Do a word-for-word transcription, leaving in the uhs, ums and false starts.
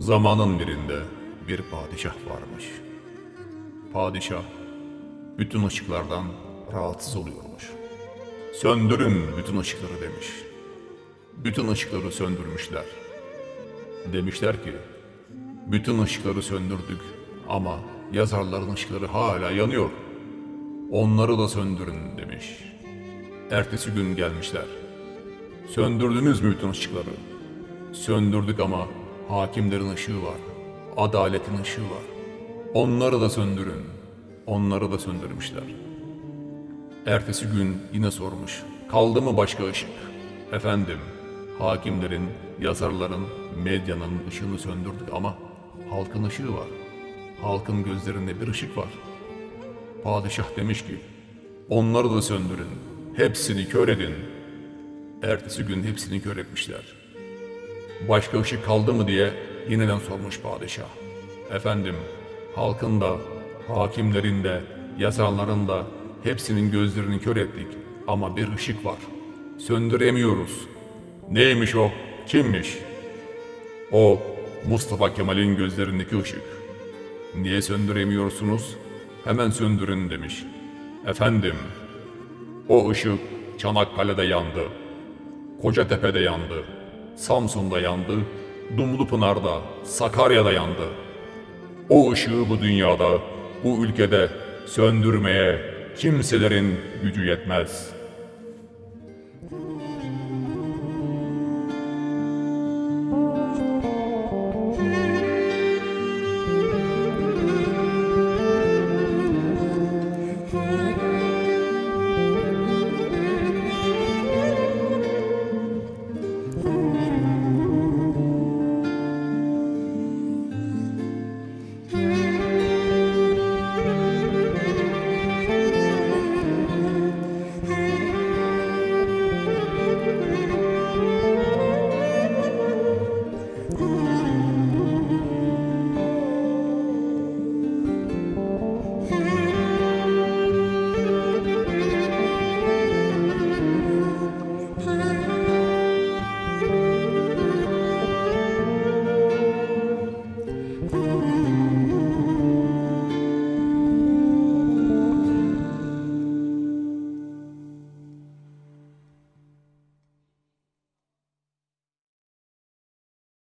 Zamanın birinde bir padişah varmış. Padişah bütün ışıklardan rahatsız oluyormuş. "Söndürün bütün ışıkları" demiş. Bütün ışıkları söndürmüşler. Demişler ki, "Bütün ışıkları söndürdük ama yazarların ışıkları hala yanıyor. Onları da söndürün" demiş. Ertesi gün gelmişler. "Söndürdünüz mü bütün ışıkları?" "Söndürdük ama hakimlerin ışığı var, adaletin ışığı var. Onları da söndürün." Onları da söndürmüşler. Ertesi gün yine sormuş, "Kaldı mı başka ışık?" "Efendim, hakimlerin, yazarların, medyanın ışığını söndürdük ama halkın ışığı var. Halkın gözlerinde bir ışık var." Padişah demiş ki, "Onları da söndürün, hepsini kör edin." Ertesi gün hepsini kör etmişler. Başka ışık kaldı mı diye yeniden sormuş padişah. "Efendim, halkın da, hakimlerin de, yazarların da hepsinin gözlerini kör ettik ama bir ışık var. Söndüremiyoruz." "Neymiş o? Kimmiş?" "O, Mustafa Kemal'in gözlerindeki ışık." "Niye söndüremiyorsunuz?" "Hemen söndürün" demiş. "Efendim, o ışık Çanakkale'de yandı, Kocatepe'de yandı, Samsun'da yandı, Dumlupınar'da, Sakarya'da yandı. O ışığı bu dünyada, bu ülkede söndürmeye kimselerin gücü yetmez."